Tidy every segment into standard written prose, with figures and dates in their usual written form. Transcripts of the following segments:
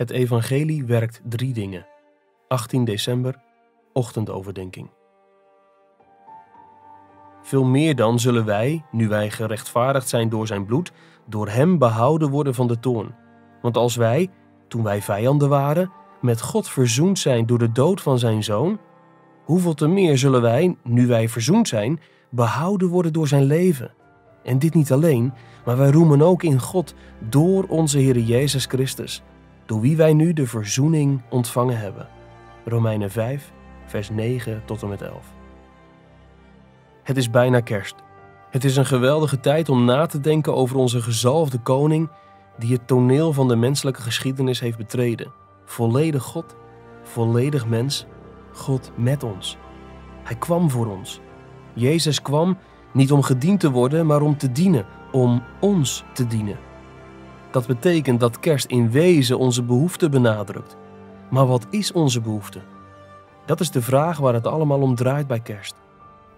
Het evangelie werkt 3 dingen. 18 december, ochtendoverdenking. Veel meer dan zullen wij, nu wij gerechtvaardigd zijn door zijn bloed, door hem behouden worden van de toorn. Want als wij, toen wij vijanden waren, met God verzoend zijn door de dood van zijn Zoon, hoeveel te meer zullen wij, nu wij verzoend zijn, behouden worden door zijn leven. En dit niet alleen, maar wij roemen ook in God door onze Heer Jezus Christus, door wie wij nu de verzoening ontvangen hebben. Romeinen 5, vers 9 tot en met 11. Het is bijna kerst. Het is een geweldige tijd om na te denken over onze gezalfde koning, die het toneel van de menselijke geschiedenis heeft betreden. Volledig God, volledig mens, God met ons. Hij kwam voor ons. Jezus kwam niet om gediend te worden, maar om te dienen, om ons te dienen. Dat betekent dat kerst in wezen onze behoefte benadrukt. Maar wat is onze behoefte? Dat is de vraag waar het allemaal om draait bij kerst.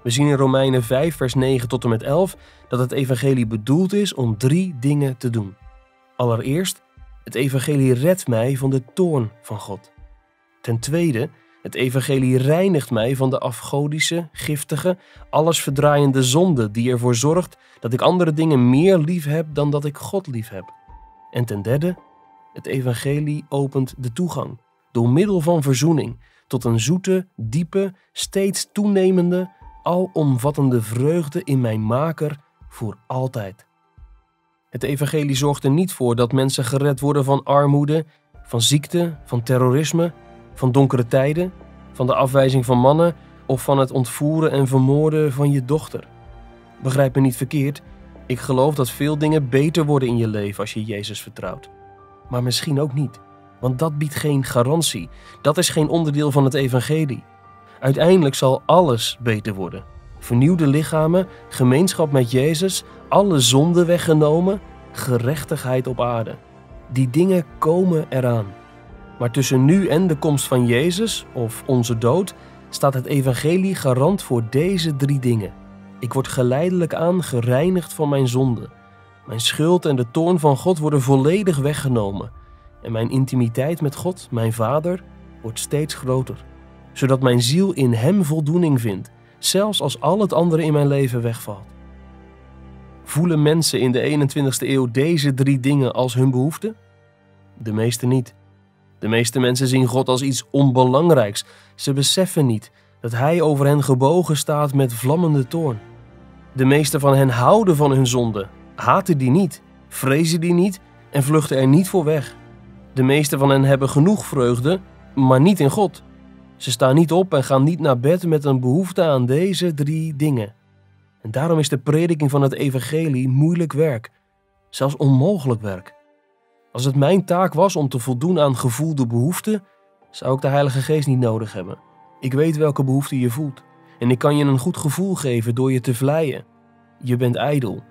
We zien in Romeinen 5 vers 9 tot en met 11 dat het evangelie bedoeld is om 3 dingen te doen. Allereerst, het evangelie redt mij van de toorn van God. Ten tweede, het evangelie reinigt mij van de afgodische, giftige, allesverdraaiende zonde die ervoor zorgt dat ik andere dingen meer lief heb dan dat ik God lief heb. En ten derde, het evangelie opent de toegang, door middel van verzoening, tot een zoete, diepe, steeds toenemende, alomvattende vreugde in mijn Maker voor altijd. Het evangelie zorgt er niet voor dat mensen gered worden van armoede, van ziekte, van terrorisme, van donkere tijden, van de afwijzing van mannen of van het ontvoeren en vermoorden van je dochter. Begrijp me niet verkeerd, ik geloof dat veel dingen beter worden in je leven als je Jezus vertrouwt. Maar misschien ook niet, want dat biedt geen garantie. Dat is geen onderdeel van het evangelie. Uiteindelijk zal alles beter worden. Vernieuwde lichamen, gemeenschap met Jezus, alle zonden weggenomen, gerechtigheid op aarde. Die dingen komen eraan. Maar tussen nu en de komst van Jezus, of onze dood, staat het evangelie garant voor deze 3 dingen. Ik word geleidelijk aan gereinigd van mijn zonde. Mijn schuld en de toorn van God worden volledig weggenomen. En mijn intimiteit met God, mijn Vader, wordt steeds groter. Zodat mijn ziel in hem voldoening vindt, zelfs als al het andere in mijn leven wegvalt. Voelen mensen in de 21ste eeuw deze 3 dingen als hun behoefte? De meeste niet. De meeste mensen zien God als iets onbelangrijks. Ze beseffen niet dat hij over hen gebogen staat met vlammende toorn. De meeste van hen houden van hun zonde, haten die niet, vrezen die niet en vluchten er niet voor weg. De meeste van hen hebben genoeg vreugde, maar niet in God. Ze staan niet op en gaan niet naar bed met een behoefte aan deze 3 dingen. En daarom is de prediking van het evangelie moeilijk werk, zelfs onmogelijk werk. Als het mijn taak was om te voldoen aan gevoelde behoeften, zou ik de Heilige Geest niet nodig hebben. Ik weet welke behoefte je voelt en ik kan je een goed gevoel geven door je te vleien. Je bent ijdel.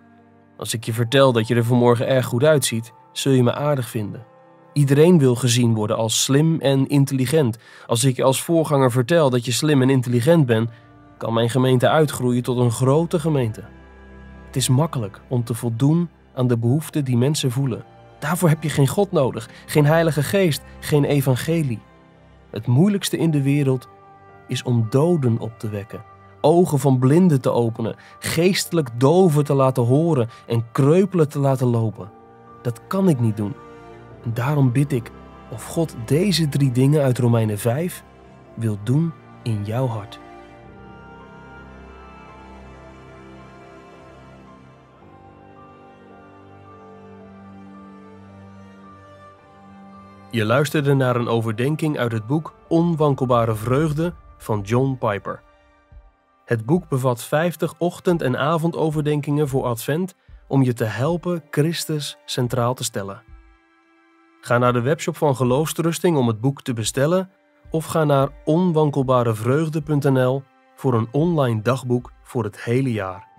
Als ik je vertel dat je er vanmorgen erg goed uitziet, zul je me aardig vinden. Iedereen wil gezien worden als slim en intelligent. Als ik je als voorganger vertel dat je slim en intelligent bent, kan mijn gemeente uitgroeien tot een grote gemeente. Het is makkelijk om te voldoen aan de behoeften die mensen voelen. Daarvoor heb je geen God nodig, geen Heilige Geest, geen evangelie. Het moeilijkste in de wereld is om doden op te wekken, ogen van blinden te openen, geestelijk doven te laten horen en kreupelen te laten lopen. Dat kan ik niet doen. En daarom bid ik of God deze 3 dingen uit Romeinen 5 wil doen in jouw hart. Je luisterde naar een overdenking uit het boek Onwankelbare Vreugde van John Piper. Het boek bevat 50 ochtend- en avondoverdenkingen voor Advent om je te helpen Christus centraal te stellen. Ga naar de webshop van Geloofstoerusting om het boek te bestellen of ga naar onwankelbarevreugde.nl voor een online dagboek voor het hele jaar.